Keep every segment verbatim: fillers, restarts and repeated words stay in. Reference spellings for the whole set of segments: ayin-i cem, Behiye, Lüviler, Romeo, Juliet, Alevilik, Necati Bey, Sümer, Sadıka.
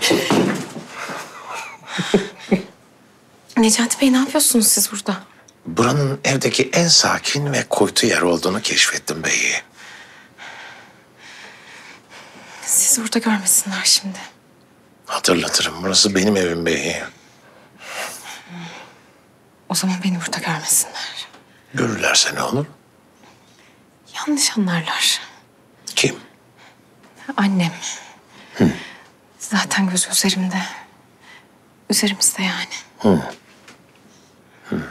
diye. Necati Bey, ne yapıyorsunuz siz burada? Buranın evdeki en sakin ve kuytu yer olduğunu keşfettim Behiye. Sizi burada görmesinler şimdi. Hatırlatırım. Burası benim evim Behiye. O zaman beni burada görmesinler. Görürlerse ne olur? Yanlış anlarlar. Kim? Annem. Hı. Zaten gözü üzerimde. Üzerimizde yani. Hı. Hı.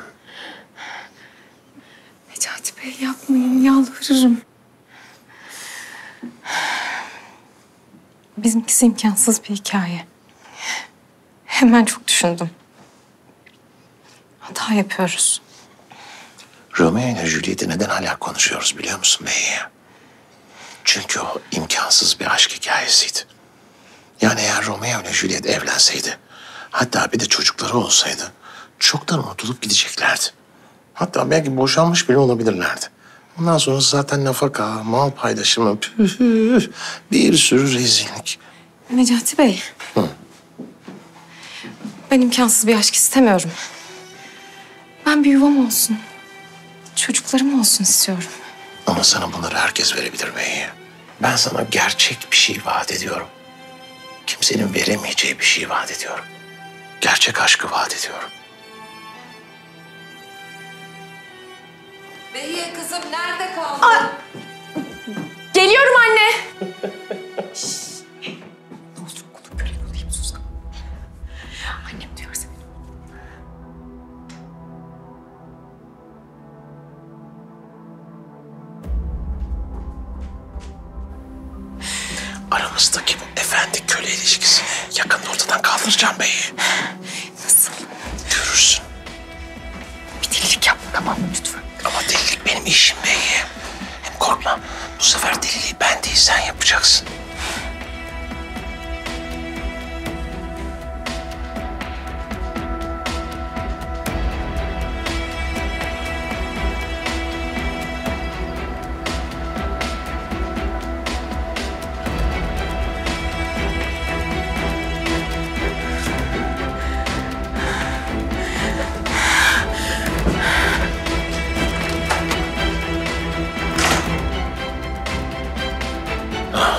Necati Bey, yapmayın, yalvarırım. Bizimkisi imkansız bir hikaye. Hemen çok düşündüm. Hata yapıyoruz. Romeo ile Juliet'i neden hala konuşuyoruz biliyor musun Behiye? Çünkü o imkansız bir aşk hikayesiydi. Yani eğer Romeo ile Juliet evlenseydi, hatta bir de çocukları olsaydı, çoktan unutulup gideceklerdi. Hatta belki boşanmış bile olabilirlerdi. Ondan sonra zaten nafaka, mal paylaşımı, püf, bir sürü rezillik. Necati Bey, hı? Ben imkansız bir aşk istemiyorum. Ben bir yuvam olsun, çocuklarım olsun istiyorum. Ama sana bunları herkes verebilir Behiye. Ben sana gerçek bir şey vaat ediyorum. Kimsenin veremeyeceği bir şey vaat ediyorum. Gerçek aşkı vaat ediyorum. Behiye kızım, nerede kaldın? Aa, geliyorum anne. Ne olsun, kulak gören olayım, sus. Annem duyarsa beni. Aramızdaki bu efendi köle ilişkisini yakında ortadan kaldıracağım Behiye. Nasıl? Görürsün. Bir delilik yapma, tamam mı lütfen? Ama delilik benim işim Behiye. Hem korkma, bu sefer deliliği ben değil sen yapacaksın.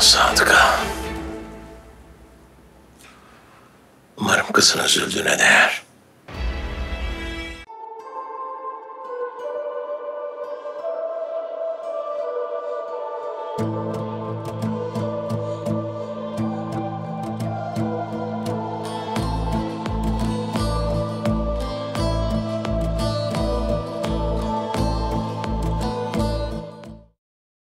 Sadıka. Umarım kızın üzüldüğüne değer.